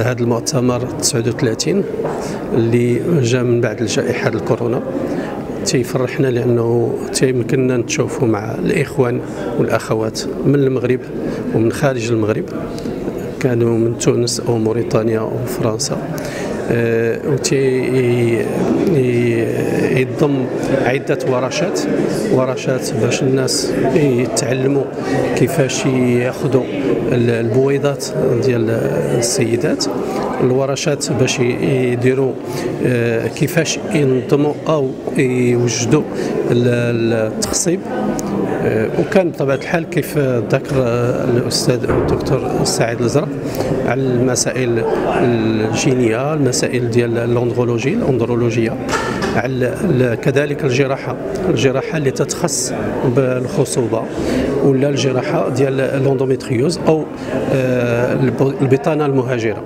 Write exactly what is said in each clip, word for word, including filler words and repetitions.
هذا المؤتمر تسعة وثلاثين اللي جا من بعد الجائحة الكورونا تيفرحنا لأنه تيمكننا نتشوفوا مع الإخوان والأخوات من المغرب ومن خارج المغرب، كانوا من تونس أو موريتانيا أو فرنسا، ويضم عدة ورشات ورشات باش الناس يتعلموا كيفاش ياخذوا البويضات ديال السيدات، الورشات باش يديروا كيفاش ينظموا أو يوجدوا التخصيب، وكان بطبيعة الحال كيف ذكر الأستاذ الدكتور سعيد الأزرق على المسائل الجينية، المسائل ديال الأندرولوجيا الأندرولوجيا على كذلك الجراحة الجراحة اللي تتخص بالخصوبة، ولا الجراحة ديال الإندوميتريوز أو البطانة المهاجرة.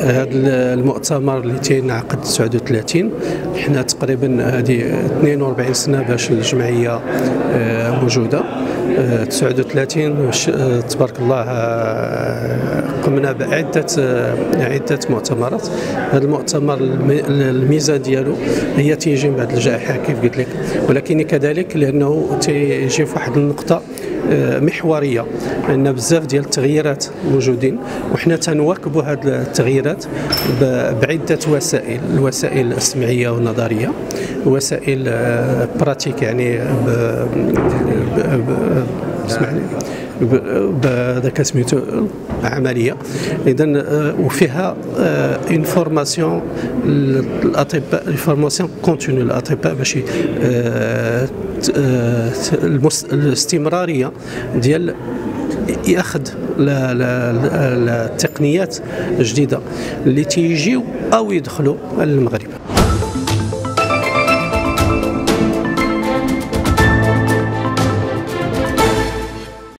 هذا المؤتمر اللي تينعقد تسعة وثلاثين حنا تقريبا هذه اثنين وأربعين سنه باش الجمعيه موجوده. تسعة وثلاثين تبارك الله قمنا بعده عده مؤتمرات. هذا المؤتمر الميزه ديالو هي تيجي من بعد الجائحه كيف قلت لك، ولكن كذلك لانه تيجي في واحد النقطه محوريه، عندنا بزاف ديال التغييرات موجودين وحنا تنواكبوا هذه التغييرات بعده وسائل، الوسائل السمعيه والنظريه، وسائل براتيك يعني اسمعني بهذاك سميتو عمليه، اذا وفيها انفورماسيون للاطباء، انفورماسيون كونتينيو للاطباء باش الاستمراريه ديال ياخذ التقنيات الجديده اللي تيجيو او يدخلوا للمغرب.